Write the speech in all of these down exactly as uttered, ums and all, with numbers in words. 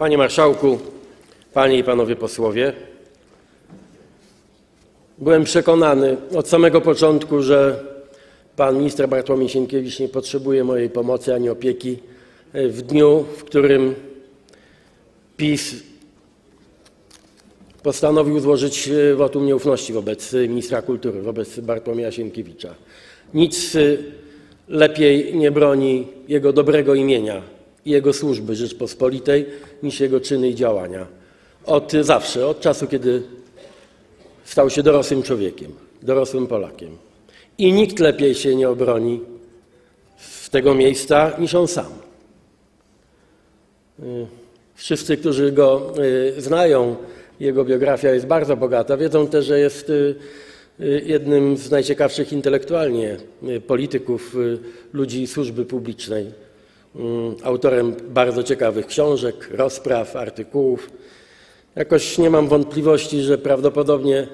Panie Marszałku, Panie i Panowie Posłowie, byłem przekonany od samego początku, że Pan Minister Bartłomiej Sienkiewicz nie potrzebuje mojej pomocy ani opieki w dniu, w którym PiS postanowił złożyć wotum nieufności wobec Ministra Kultury, wobec Bartłomieja Sienkiewicza. Nic lepiej nie broni jego dobrego imienia i jego służby Rzeczpospolitej niż jego czyny i działania. Od zawsze, od czasu, kiedy stał się dorosłym człowiekiem, dorosłym Polakiem. I nikt lepiej się nie obroni z tego miejsca niż on sam. Wszyscy, którzy go znają, jego biografia jest bardzo bogata, wiedzą też, że jest jednym z najciekawszych intelektualnie polityków, ludzi służby publicznej. Autorem bardzo ciekawych książek, rozpraw, artykułów. Jakoś nie mam wątpliwości, że prawdopodobnie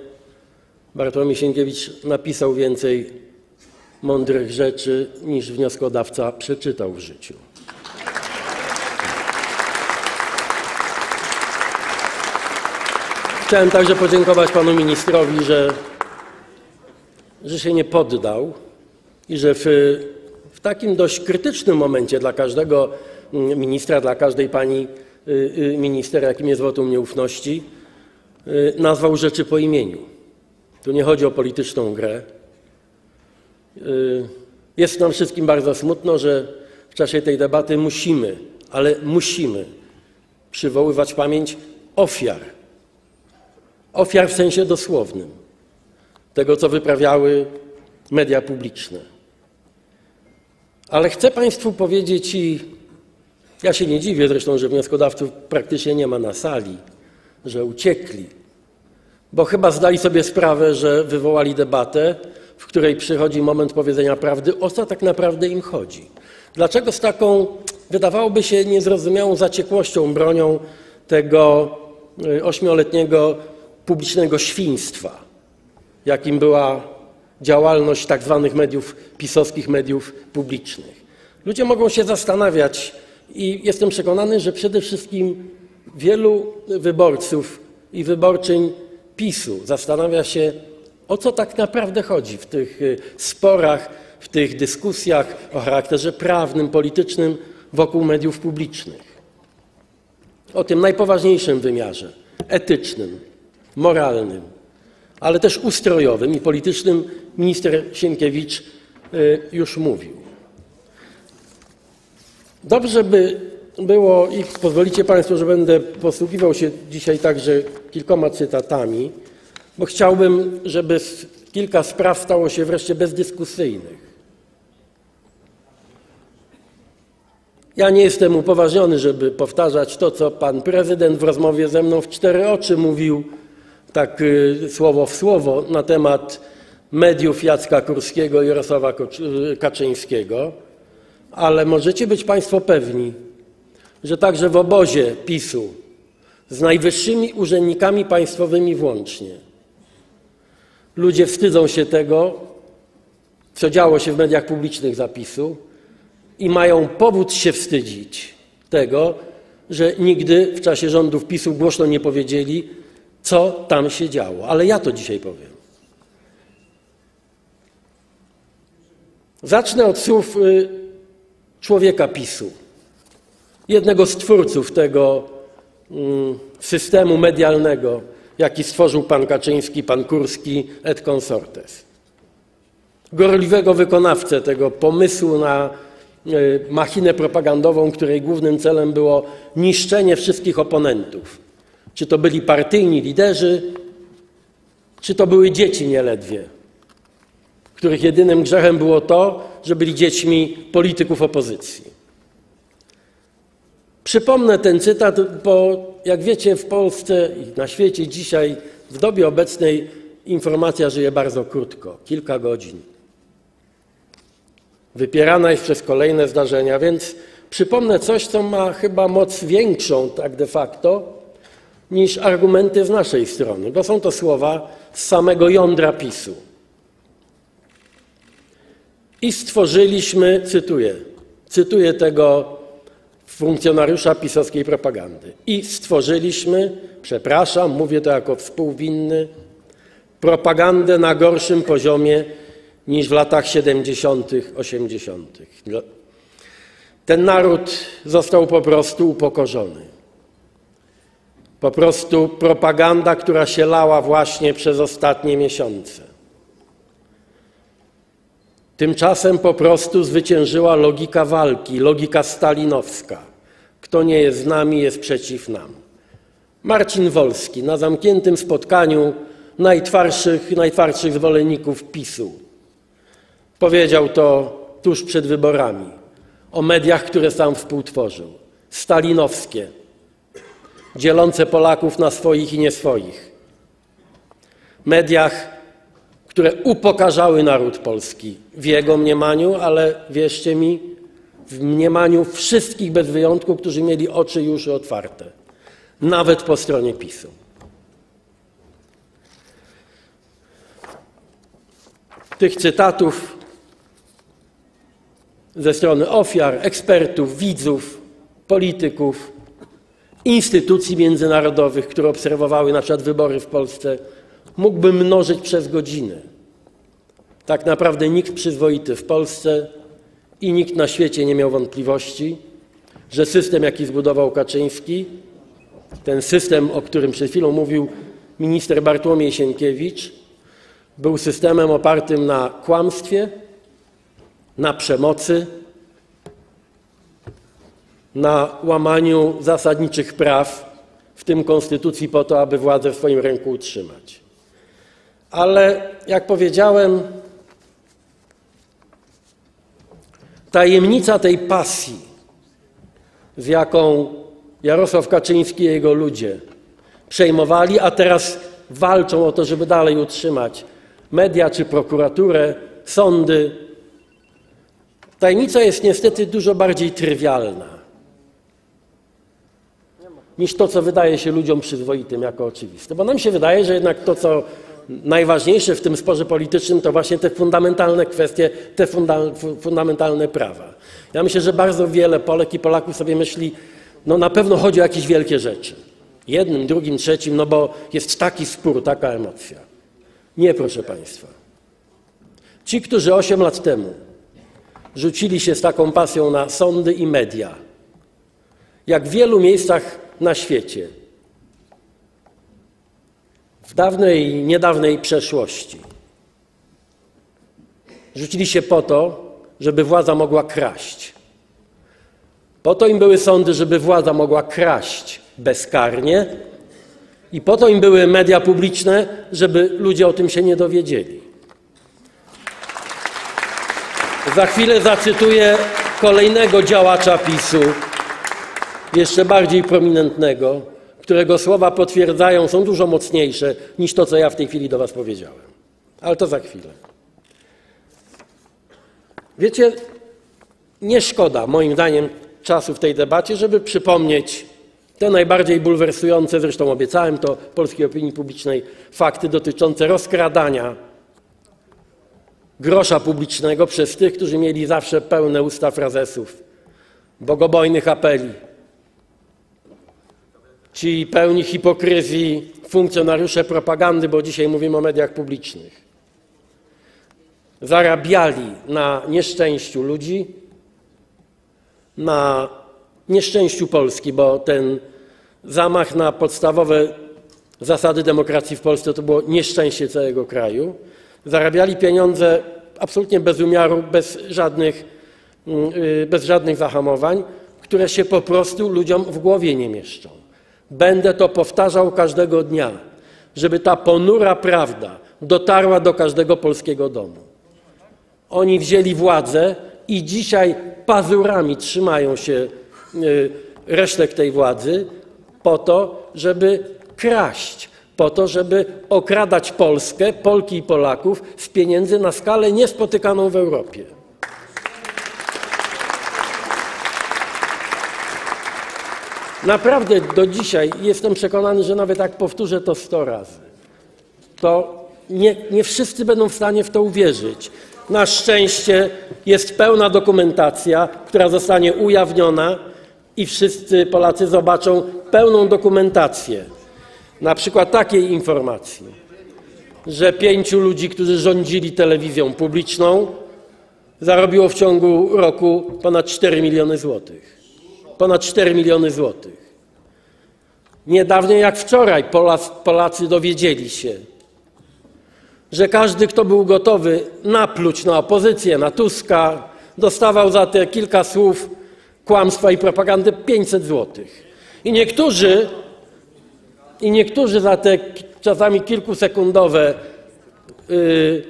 Bartłomiej Sienkiewicz napisał więcej mądrych rzeczy, niż wnioskodawca przeczytał w życiu. Chciałem także podziękować panu ministrowi, że, że się nie poddał i że w, w takim dość krytycznym momencie dla każdego ministra, dla każdej pani minister, jakim jest wotum nieufności, nazwał rzeczy po imieniu. Tu nie chodzi o polityczną grę. Jest nam wszystkim bardzo smutno, że w czasie tej debaty musimy, ale musimy przywoływać pamięć ofiar. Ofiar w sensie dosłownym tego, co wyprawiały media publiczne. Ale chcę Państwu powiedzieć i ja się nie dziwię zresztą, że wnioskodawców praktycznie nie ma na sali, że uciekli, bo chyba zdali sobie sprawę, że wywołali debatę, w której przychodzi moment powiedzenia prawdy, o co tak naprawdę im chodzi. Dlaczego z taką, wydawałoby się, niezrozumiałą zaciekłością bronią tego ośmioletniego publicznego świństwa, jakim była działalność tak zwanych mediów pisowskich, mediów publicznych. Ludzie mogą się zastanawiać i jestem przekonany, że przede wszystkim wielu wyborców i wyborczyń PiSu zastanawia się, o co tak naprawdę chodzi w tych sporach, w tych dyskusjach o charakterze prawnym, politycznym wokół mediów publicznych. O tym najpoważniejszym wymiarze, etycznym, moralnym, ale też ustrojowym i politycznym minister Sienkiewicz już mówił. Dobrze by było i pozwolicie Państwo, że będę posługiwał się dzisiaj także kilkoma cytatami, bo chciałbym, żeby kilka spraw stało się wreszcie bezdyskusyjnych. Ja nie jestem upoważniony, żeby powtarzać to, co pan prezydent w rozmowie ze mną w cztery oczy mówił, tak słowo w słowo, na temat mediów Jacka Kurskiego i Jarosława Kaczyńskiego, ale możecie być Państwo pewni, że także w obozie PiSu z najwyższymi urzędnikami państwowymi włącznie ludzie wstydzą się tego, co działo się w mediach publicznych za PiSu i mają powód się wstydzić tego, że nigdy w czasie rządów PiSu głośno nie powiedzieli, co tam się działo. Ale ja to dzisiaj powiem. Zacznę od słów człowieka PiSu, jednego z twórców tego systemu medialnego, jaki stworzył pan Kaczyński, pan Kurski et consortes. Gorliwego wykonawcę tego pomysłu na machinę propagandową, której głównym celem było niszczenie wszystkich oponentów. Czy to byli partyjni liderzy, czy to były dzieci nieledwie, których jedynym grzechem było to, że byli dziećmi polityków opozycji. Przypomnę ten cytat, bo jak wiecie, w Polsce i na świecie dzisiaj, w dobie obecnej, informacja żyje bardzo krótko, kilka godzin. Wypierana jest przez kolejne zdarzenia, więc przypomnę coś, co ma chyba moc większą tak de facto niż argumenty z naszej strony, bo są to słowa z samego jądra PiSu. I stworzyliśmy, cytuję, cytuję tego funkcjonariusza pisowskiej propagandy. I stworzyliśmy, przepraszam, mówię to jako współwinny, propagandę na gorszym poziomie niż w latach siedemdziesiątych osiemdziesiątych Ten naród został po prostu upokorzony. Po prostu propaganda, która się lała właśnie przez ostatnie miesiące. Tymczasem po prostu zwyciężyła logika walki, logika stalinowska. Kto nie jest z nami, jest przeciw nam. Marcin Wolski na zamkniętym spotkaniu najtwardszych, najtwardszych zwolenników PiSu. Powiedział to tuż przed wyborami o mediach, które sam współtworzył. Stalinowskie, dzielące Polaków na swoich i nieswoich. Mediach, które upokarzały naród polski w jego mniemaniu, ale wierzcie mi, w mniemaniu wszystkich bez wyjątku, którzy mieli oczy i uszy otwarte, nawet po stronie PiSu. Tych cytatów ze strony ofiar, ekspertów, widzów, polityków, instytucji międzynarodowych, które obserwowały na przykład wybory w Polsce, mógłbym mnożyć przez godziny. Tak naprawdę nikt przyzwoity w Polsce i nikt na świecie nie miał wątpliwości, że system, jaki zbudował Kaczyński, ten system, o którym przed chwilą mówił minister Bartłomiej Sienkiewicz, był systemem opartym na kłamstwie, na przemocy, na łamaniu zasadniczych praw, w tym konstytucji, po to, aby władzę w swoim ręku utrzymać. Ale, jak powiedziałem, tajemnica tej pasji, z jaką Jarosław Kaczyński i jego ludzie przejmowali, a teraz walczą o to, żeby dalej utrzymać media czy prokuraturę, sądy. Tajemnica jest niestety dużo bardziej trywialna niż to, co wydaje się ludziom przyzwoitym jako oczywiste. Bo nam się wydaje, że jednak to, co najważniejsze w tym sporze politycznym, to właśnie te fundamentalne kwestie, te funda fundamentalne prawa. Ja myślę, że bardzo wiele Polek i Polaków sobie myśli, no na pewno chodzi o jakieś wielkie rzeczy. Jednym, drugim, trzecim, no bo jest taki spór, taka emocja. Nie, proszę państwa. Ci, którzy osiem lat temu rzucili się z taką pasją na sądy i media, jak w wielu miejscach na świecie, w dawnej i niedawnej przeszłości, rzucili się po to, żeby władza mogła kraść. Po to im były sądy, żeby władza mogła kraść bezkarnie, i po to im były media publiczne, żeby ludzie o tym się nie dowiedzieli. Za chwilę zacytuję kolejnego działacza PiSu, jeszcze bardziej prominentnego, którego słowa potwierdzają, są dużo mocniejsze niż to, co ja w tej chwili do was powiedziałem. Ale to za chwilę. Wiecie, nie szkoda moim zdaniem czasu w tej debacie, żeby przypomnieć te najbardziej bulwersujące, zresztą obiecałem to polskiej opinii publicznej, fakty dotyczące rozkradania grosza publicznego przez tych, którzy mieli zawsze pełne usta frazesów, bogobojnych apeli. Ci pełni hipokryzji funkcjonariusze propagandy, bo dzisiaj mówimy o mediach publicznych, zarabiali na nieszczęściu ludzi, na nieszczęściu Polski, bo ten zamach na podstawowe zasady demokracji w Polsce to było nieszczęście całego kraju. Zarabiali pieniądze absolutnie bez umiaru, bez żadnych, bez żadnych zahamowań, które się po prostu ludziom w głowie nie mieszczą. Będę to powtarzał każdego dnia, żeby ta ponura prawda dotarła do każdego polskiego domu. Oni wzięli władzę i dzisiaj pazurami trzymają się resztek tej władzy po to, żeby kraść, po to, żeby okradać Polskę, Polki i Polaków z pieniędzy na skalę niespotykaną w Europie. Naprawdę do dzisiaj jestem przekonany, że nawet jak powtórzę to sto razy, to nie, nie wszyscy będą w stanie w to uwierzyć. Na szczęście jest pełna dokumentacja, która zostanie ujawniona i wszyscy Polacy zobaczą pełną dokumentację, na przykład takiej informacji, że pięciu ludzi, którzy rządzili telewizją publiczną, zarobiło w ciągu roku ponad cztery miliony złotych. Ponad cztery miliony złotych. Niedawno jak wczoraj Polacy dowiedzieli się, że każdy, kto był gotowy napluć na opozycję, na Tuska, dostawał za te kilka słów kłamstwa i propagandy pięćset złotych. I niektórzy, i niektórzy za te czasami kilkusekundowe yy,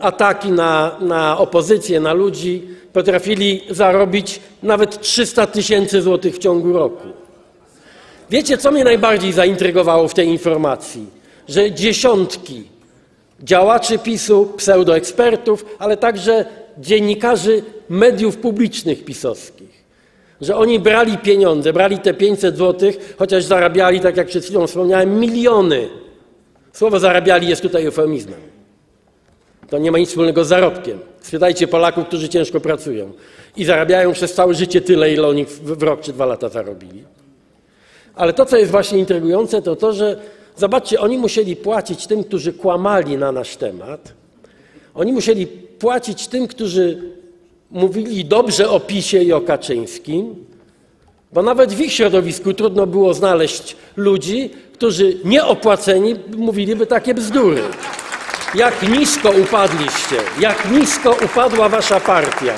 ataki na, na opozycję, na ludzi, potrafili zarobić nawet trzysta tysięcy złotych w ciągu roku. Wiecie, co mnie najbardziej zaintrygowało w tej informacji? Że dziesiątki działaczy PiSu, pseudoekspertów, ale także dziennikarzy mediów publicznych pisowskich, że oni brali pieniądze, brali te pięćset złotych, chociaż zarabiali, tak jak przed chwilą wspomniałem, miliony. Słowo zarabiali jest tutaj eufemizmem. To nie ma nic wspólnego z zarobkiem. Spytajcie Polaków, którzy ciężko pracują i zarabiają przez całe życie tyle, ile oni w rok czy dwa lata zarobili. Ale to, co jest właśnie intrygujące, to to, że zobaczcie, oni musieli płacić tym, którzy kłamali na nasz temat. Oni musieli płacić tym, którzy mówili dobrze o PiSie i o Kaczyńskim, bo nawet w ich środowisku trudno było znaleźć ludzi, którzy nieopłaceni mówiliby takie bzdury. Jak nisko upadliście, jak nisko upadła wasza partia,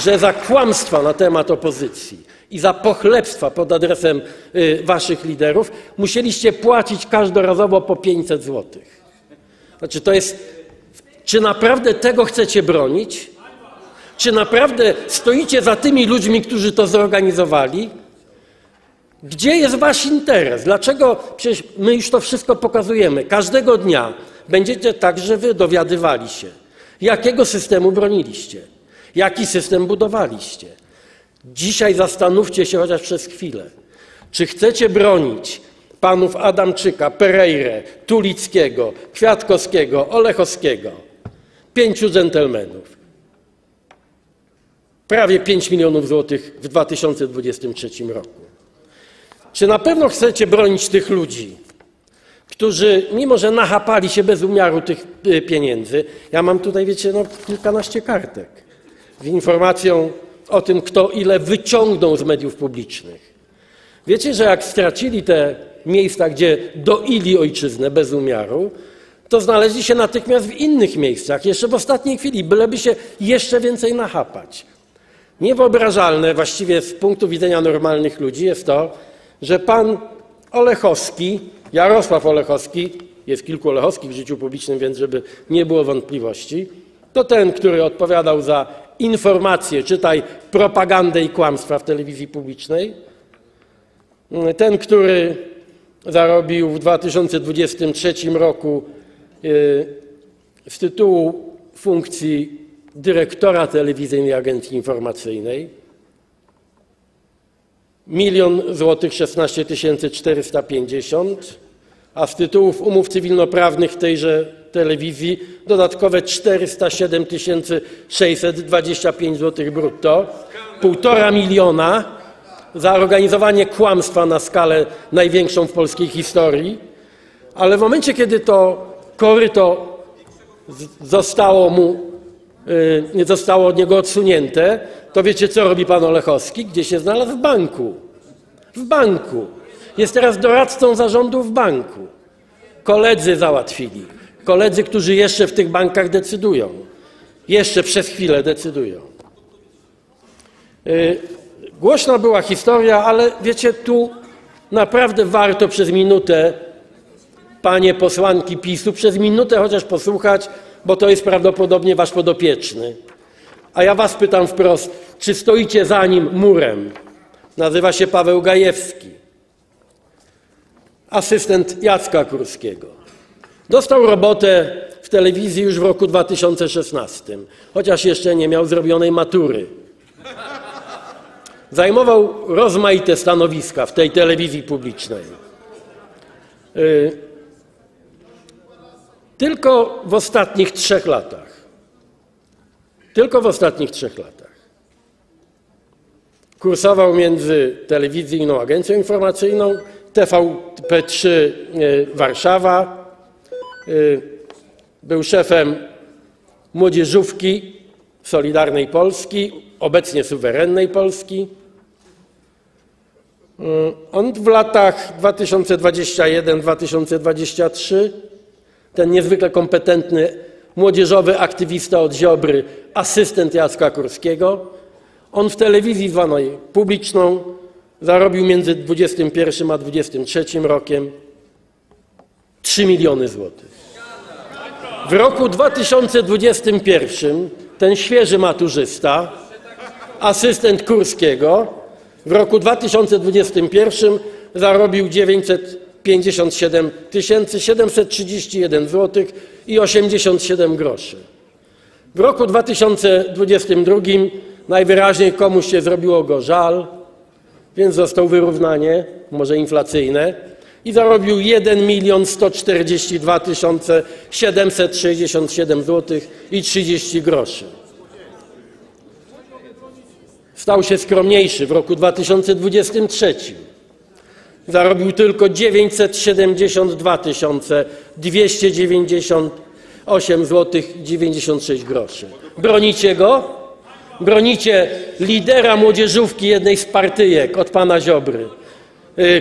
że za kłamstwa na temat opozycji i za pochlebstwa pod adresem waszych liderów musieliście płacić każdorazowo po pięćset złotych. Znaczy to jest... Czy naprawdę tego chcecie bronić? Czy naprawdę stoicie za tymi ludźmi, którzy to zorganizowali? Gdzie jest wasz interes? Dlaczego? Przecież my już to wszystko pokazujemy. Każdego dnia będziecie także wy dowiadywali się, jakiego systemu broniliście, jaki system budowaliście. Dzisiaj zastanówcie się chociaż przez chwilę, czy chcecie bronić panów Adamczyka, Pereirę, Tulickiego, Kwiatkowskiego, Olechowskiego. Pięciu dżentelmenów. Prawie pięć milionów złotych w dwa tysiące dwudziestym trzecim roku. Czy na pewno chcecie bronić tych ludzi, którzy mimo, że nachapali się bez umiaru tych pieniędzy, ja mam tutaj, wiecie, no, kilkanaście kartek z informacją o tym, kto ile wyciągnął z mediów publicznych. Wiecie, że jak stracili te miejsca, gdzie doili ojczyznę bez umiaru, to znaleźli się natychmiast w innych miejscach, jeszcze w ostatniej chwili, byleby się jeszcze więcej nachapać. Niewyobrażalne właściwie z punktu widzenia normalnych ludzi jest to, że pan Olechowski, Jarosław Olechowski, jest kilku Olechowskich w życiu publicznym, więc żeby nie było wątpliwości, to ten, który odpowiadał za informacje, czytaj propagandę i kłamstwa w telewizji publicznej, ten, który zarobił w dwa tysiące dwudziestym trzecim roku z tytułu funkcji dyrektora Telewizyjnej Agencji Informacyjnej milion złotych szesnaście tysięcy czterysta pięćdziesiąt, a z tytułów umów cywilnoprawnych w tejże telewizji dodatkowe czterysta siedem tysięcy sześćset dwadzieścia pięć złotych brutto, półtora miliona za organizowanie kłamstwa na skalę największą w polskiej historii, ale w momencie, kiedy to koryto zostało mu, nie zostało od niego odsunięte, to wiecie, co robi pan Olechowski? Gdzie się znalazł? W banku. W banku. Jest teraz doradcą zarządu w banku. Koledzy załatwili. Koledzy, którzy jeszcze w tych bankach decydują. Jeszcze przez chwilę decydują. Głośna była historia, ale wiecie, tu naprawdę warto przez minutę, panie posłanki PiSu, przez minutę chociaż posłuchać, bo to jest prawdopodobnie wasz podopieczny. A ja was pytam wprost, czy stoicie za nim murem? Nazywa się Paweł Gajewski, asystent Jacka Kurskiego. Dostał robotę w telewizji już w roku dwa tysiące szesnastym, chociaż jeszcze nie miał zrobionej matury. Zajmował rozmaite stanowiska w tej telewizji publicznej. Tylko w ostatnich trzech latach, tylko w ostatnich trzech latach kursował między Telewizyjną Agencją Informacyjną, T V P trzy Warszawa, był szefem Młodzieżówki Solidarnej Polski, obecnie suwerennej Polski. On w latach dwa tysiące dwudziestym pierwszym do dwa tysiące dwudziestego trzeciego, ten niezwykle kompetentny młodzieżowy aktywista od Ziobry, asystent Jacka Kurskiego, on w telewizji zwanej publiczną zarobił między dwudziestym pierwszym a dwudziestym trzecim rokiem trzy miliony złotych. W roku dwa tysiące dwudziestym pierwszym ten świeży maturzysta, asystent Kurskiego, w roku dwa tysiące dwudziestym pierwszym zarobił dziewięćset pięćdziesiąt siedem tysięcy siedemset trzydzieści jeden złotych i osiemdziesiąt siedem groszy. W roku dwa tysiące dwudziestym drugim najwyraźniej komuś się zrobiło go żal, więc został wyrównanie, może inflacyjne, i zarobił jeden milion sto czterdzieści dwa tysiące siedemset sześćdziesiąt siedem złotych i trzydzieści groszy. Stał się skromniejszy w roku dwa tysiące dwudziestym trzecim. Zarobił tylko dziewięćset siedemdziesiąt dwa tysiące dwieście dziewięćdziesiąt osiem złotych dziewięćdziesiąt sześć groszy. Bronicie go? Bronicie lidera młodzieżówki jednej z partyjek od pana Ziobry,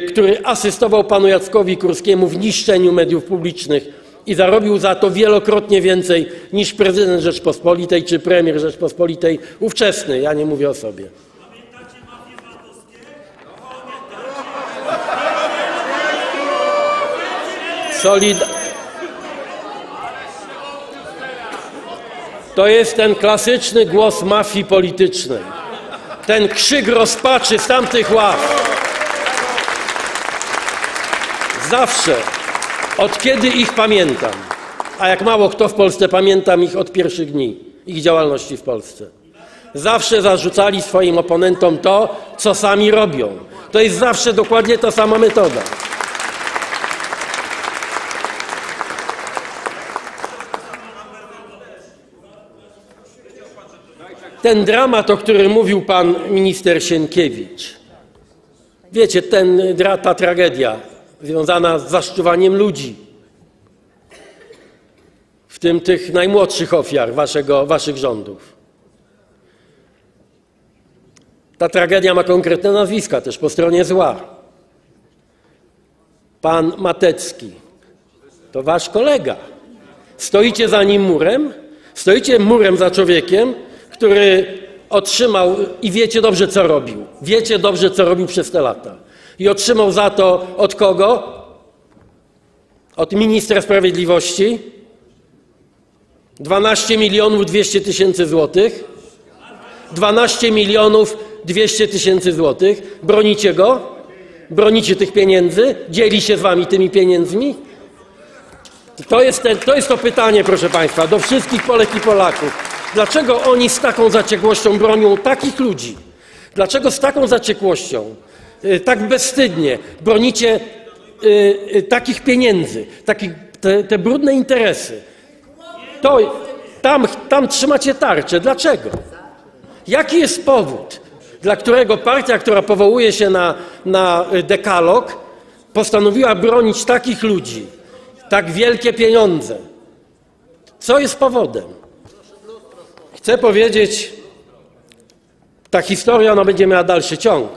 który asystował panu Jackowi Kurskiemu w niszczeniu mediów publicznych i zarobił za to wielokrotnie więcej niż prezydent Rzeczpospolitej czy premier Rzeczpospolitej ówczesny. Ja nie mówię o sobie. Solid... To jest ten klasyczny głos mafii politycznej. Ten krzyk rozpaczy z tamtych ław. Zawsze, od kiedy ich pamiętam, a jak mało kto w Polsce, pamiętam ich od pierwszych dni, ich działalności w Polsce. Zawsze zarzucali swoim oponentom to, co sami robią. To jest zawsze dokładnie ta sama metoda. Ten dramat, o którym mówił pan minister Sienkiewicz, wiecie, ten, ta tragedia związana z zaszczuwaniem ludzi, w tym tych najmłodszych ofiar waszego, waszych rządów. Ta tragedia ma konkretne nazwiska też po stronie zła. Pan Matecki, to wasz kolega. Stoicie za nim murem, stoicie murem za człowiekiem, który otrzymał i wiecie dobrze, co robił. Wiecie dobrze, co robił przez te lata. I otrzymał za to od kogo? Od ministra sprawiedliwości dwanaście milionów dwieście tysięcy złotych. dwanaście milionów dwieście tysięcy złotych. Bronicie go? Bronicie tych pieniędzy? Dzieli się z wami tymi pieniędzmi? To jest, te, to jest to pytanie, proszę państwa, do wszystkich Polek i Polaków. Dlaczego oni z taką zaciekłością bronią takich ludzi? Dlaczego z taką zaciekłością, yy, tak bezwstydnie bronicie yy, yy, takich pieniędzy, taki, te, te brudne interesy? To, tam, tam trzymacie tarczę. Dlaczego? Jaki jest powód, dla którego partia, która powołuje się na, na dekalog, postanowiła bronić takich ludzi, tak wielkie pieniądze? Co jest powodem? Chcę powiedzieć, ta historia, ona będzie miała dalszy ciąg.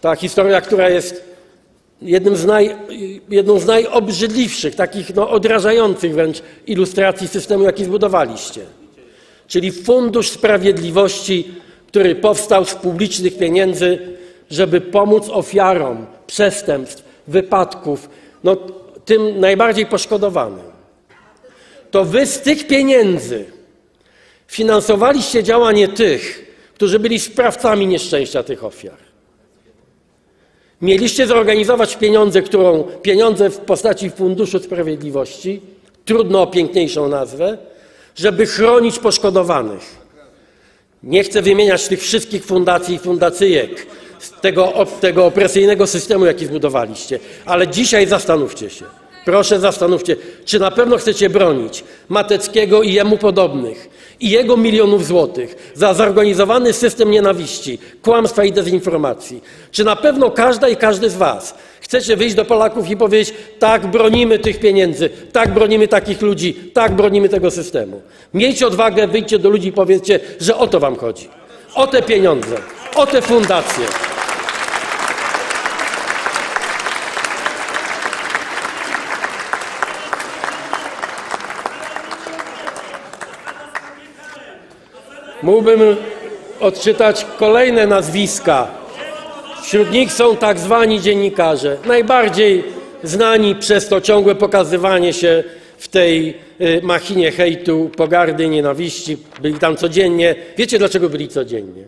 Ta historia, która jest jednym z naj, jedną z najobrzydliwszych, takich no, odrażających wręcz ilustracji systemu, jaki zbudowaliście. Czyli Fundusz Sprawiedliwości, który powstał z publicznych pieniędzy, żeby pomóc ofiarom przestępstw, wypadków, no, tym najbardziej poszkodowanym. To wy z tych pieniędzy finansowaliście działanie tych, którzy byli sprawcami nieszczęścia tych ofiar. Mieliście zorganizować pieniądze, którą, pieniądze w postaci Funduszu Sprawiedliwości, trudno o piękniejszą nazwę, żeby chronić poszkodowanych. Nie chcę wymieniać tych wszystkich fundacji i fundacyjek z tego, tego opresyjnego systemu, jaki zbudowaliście, ale dzisiaj zastanówcie się, Proszę zastanówcie, czy na pewno chcecie bronić Mateckiego i jemu podobnych i jego milionów złotych za zorganizowany system nienawiści, kłamstwa i dezinformacji. Czy na pewno każda i każdy z was chcecie wyjść do Polaków i powiedzieć: tak, bronimy tych pieniędzy, tak, bronimy takich ludzi, tak, bronimy tego systemu. Miejcie odwagę, wyjdźcie do ludzi i powiedzcie, że o to wam chodzi. O te pieniądze, o te fundacje. Mógłbym odczytać kolejne nazwiska. Wśród nich są tak zwani dziennikarze, najbardziej znani przez to ciągłe pokazywanie się w tej machinie hejtu, pogardy, nienawiści. Byli tam codziennie. Wiecie, dlaczego byli codziennie?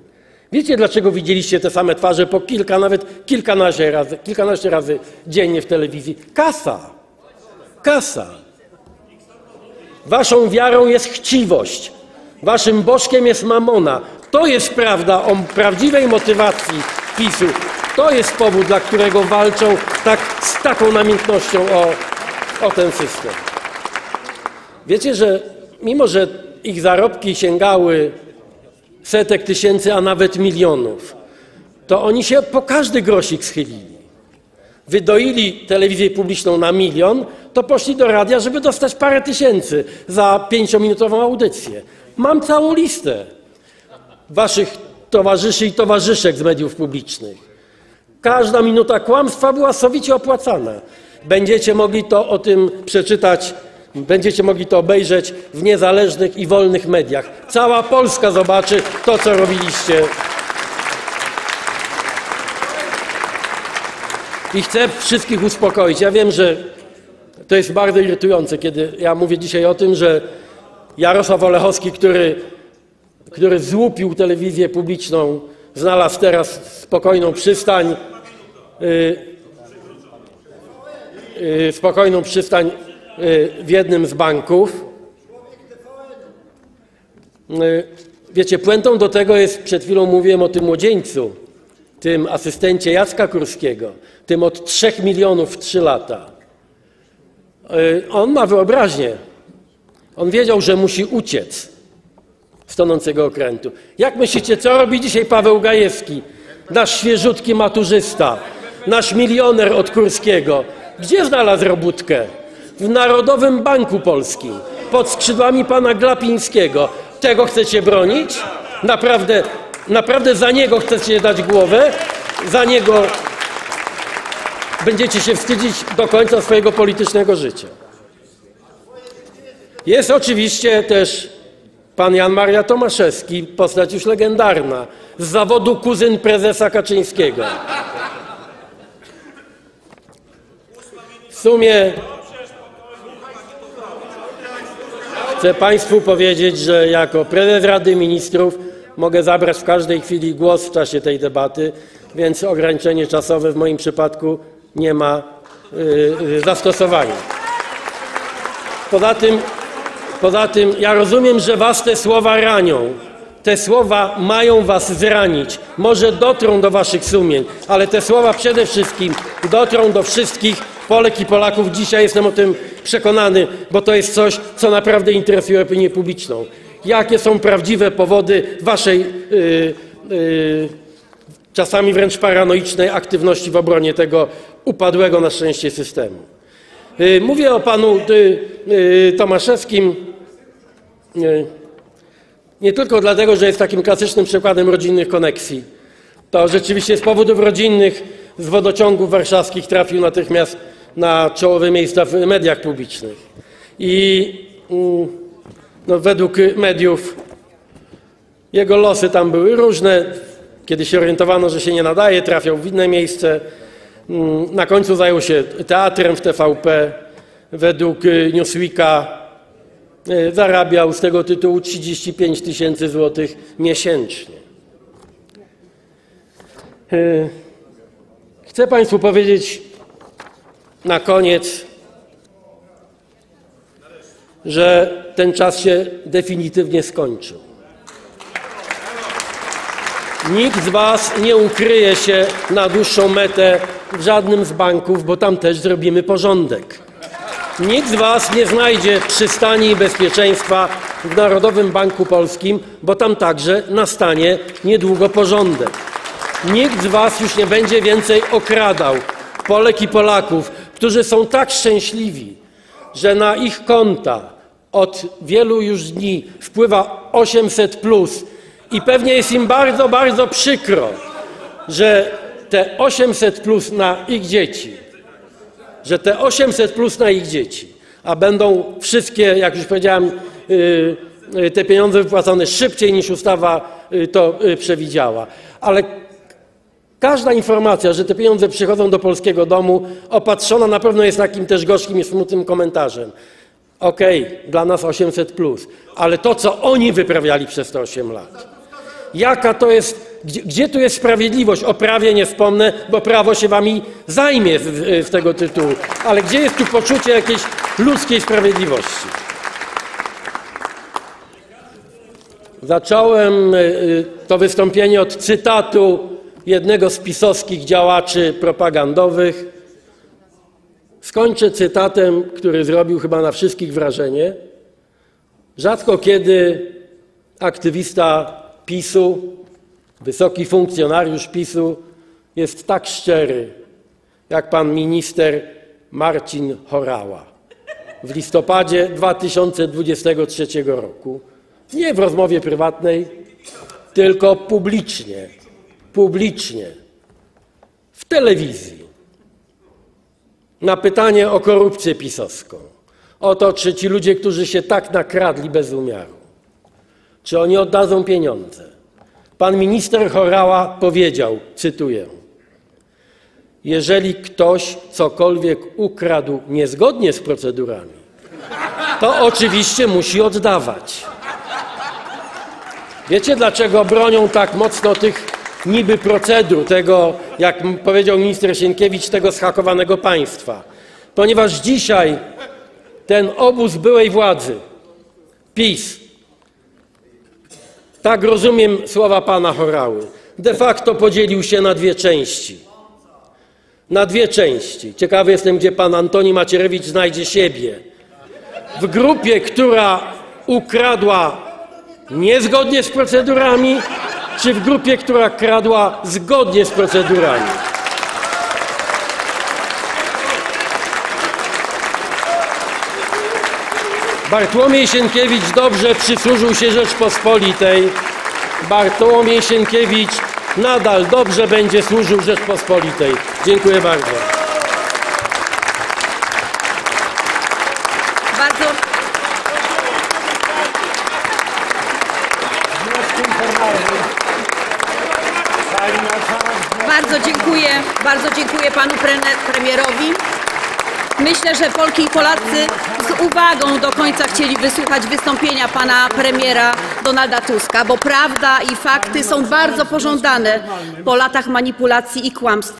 Wiecie, dlaczego widzieliście te same twarze po kilka, nawet kilkanaście razy, kilkanaście razy dziennie w telewizji? Kasa. Kasa. Waszą wiarą jest chciwość. Waszym bożkiem jest mamona. To jest prawda o prawdziwej motywacji PiSu. To jest powód, dla którego walczą tak, z taką namiętnością o, o ten system. Wiecie, że mimo, że ich zarobki sięgały setek tysięcy, a nawet milionów, to oni się po każdy grosik schylili. Wydoili telewizję publiczną na milion, to poszli do radia, żeby dostać parę tysięcy za pięciominutową audycję. Mam całą listę waszych towarzyszy i towarzyszek z mediów publicznych. Każda minuta kłamstwa była sowicie opłacana. Będziecie mogli to o tym przeczytać, będziecie mogli to obejrzeć w niezależnych i wolnych mediach. Cała Polska zobaczy to, co robiliście. I chcę wszystkich uspokoić. Ja wiem, że to jest bardzo irytujące, kiedy ja mówię dzisiaj o tym, że Jarosław Olechowski, który, który złupił telewizję publiczną, znalazł teraz spokojną przystań, yy, yy, spokojną przystań yy, w jednym z banków. Yy, wiecie, puentą do tego jest, przed chwilą mówiłem o tym młodzieńcu, tym asystencie Jacka Kurskiego, tym od trzech milionów w trzy lata. Yy, on ma wyobraźnię. On wiedział, że musi uciec z tonącego okrętu. Jak myślicie, co robi dzisiaj Paweł Gajewski, nasz świeżutki maturzysta, nasz milioner od Kurskiego? Gdzie znalazł robótkę? W Narodowym Banku Polskim, pod skrzydłami pana Glapińskiego. Tego chcecie bronić? Naprawdę, naprawdę za niego chcecie dać głowę? Za niego będziecie się wstydzić do końca swojego politycznego życia. Jest oczywiście też pan Jan Maria Tomaszewski, postać już legendarna, z zawodu kuzyn prezesa Kaczyńskiego. W sumie chcę państwu powiedzieć, że jako prezes Rady Ministrów mogę zabrać w każdej chwili głos w czasie tej debaty, więc ograniczenie czasowe w moim przypadku nie ma yy, zastosowania. Poza tym Poza tym ja rozumiem, że was te słowa ranią. Te słowa mają was zranić. Może dotrą do waszych sumień, ale te słowa przede wszystkim dotrą do wszystkich Polek i Polaków. Dzisiaj jestem o tym przekonany, bo to jest coś, co naprawdę interesuje opinię publiczną. Jakie są prawdziwe powody waszej yy, yy, czasami wręcz paranoicznej aktywności w obronie tego upadłego na szczęście systemu? Yy, mówię o panu yy, yy, Tomaszewskim. Nie, nie tylko dlatego, że jest takim klasycznym przykładem rodzinnych koneksji. To rzeczywiście z powodów rodzinnych z wodociągów warszawskich trafił natychmiast na czołowe miejsca w mediach publicznych. I no, według mediów jego losy tam były różne. Kiedy się orientowano, że się nie nadaje, trafiał w inne miejsce. Na końcu zajął się teatrem w T V P. Według Newsweeka zarabiał z tego tytułu trzydzieści pięć tysięcy złotych miesięcznie. Chcę państwu powiedzieć na koniec, że ten czas się definitywnie skończył. Nikt z was nie ukryje się na dłuższą metę w żadnym z banków, bo tam też zrobimy porządek. Nikt z was nie znajdzie przystani i bezpieczeństwa w Narodowym Banku Polskim, bo tam także nastanie niedługo porządek. Nikt z was już nie będzie więcej okradał Polek i Polaków, którzy są tak szczęśliwi, że na ich konta od wielu już dni wpływa osiemset plus i pewnie jest im bardzo, bardzo przykro, że te osiemset plus na ich dzieci, że te osiemset plus na ich dzieci, a będą wszystkie, jak już powiedziałem, te pieniądze wypłacane szybciej niż ustawa to przewidziała. Ale każda informacja, że te pieniądze przychodzą do polskiego domu, opatrzona na pewno jest takim też gorzkim i smutnym komentarzem. Okej, okay, dla nas osiemset plus, ale to, co oni wyprawiali przez te osiem lat, jaka to jest, gdzie, gdzie tu jest sprawiedliwość? O prawie nie wspomnę, bo prawo się wami zajmie z, z tego tytułu, ale gdzie jest tu poczucie jakiejś ludzkiej sprawiedliwości? Zacząłem to wystąpienie od cytatu jednego z pisowskich działaczy propagandowych. Skończę cytatem, który zrobił chyba na wszystkich wrażenie. Rzadko kiedy aktywista PiSu, wysoki funkcjonariusz PiSu jest tak szczery, jak pan minister Marcin Horała w listopadzie dwa tysiące dwudziestego trzeciego roku. Nie w rozmowie prywatnej, tylko publicznie. Publicznie, w telewizji, na pytanie o korupcję pisowską, o to, czy ci ludzie, którzy się tak nakradli bez umiaru, czy oni oddadzą pieniądze. Pan minister Horała powiedział, cytuję, jeżeli ktoś cokolwiek ukradł niezgodnie z procedurami, to oczywiście musi oddawać. Wiecie, dlaczego bronią tak mocno tych niby procedur, tego, jak powiedział minister Sienkiewicz, tego zhakowanego państwa. Ponieważ dzisiaj ten obóz byłej władzy, PiS, tak rozumiem słowa pana Horały, de facto podzielił się na dwie części. Na dwie części. Ciekawy jestem, gdzie pan Antoni Macierewicz znajdzie siebie. W grupie, która ukradła niezgodnie z procedurami, czy w grupie, która kradła zgodnie z procedurami. Bartłomiej Sienkiewicz dobrze przysłużył się Rzeczpospolitej. Bartłomiej Sienkiewicz nadal dobrze będzie służył Rzeczpospolitej. Dziękuję bardzo. Bardzo... Bardzo dziękuję, bardzo dziękuję panu premierowi. Myślę, że Polki i Polacy z uwagą do końca chcieli wysłuchać wystąpienia pana premiera Donalda Tuska, bo prawda i fakty są bardzo pożądane po latach manipulacji i kłamstw.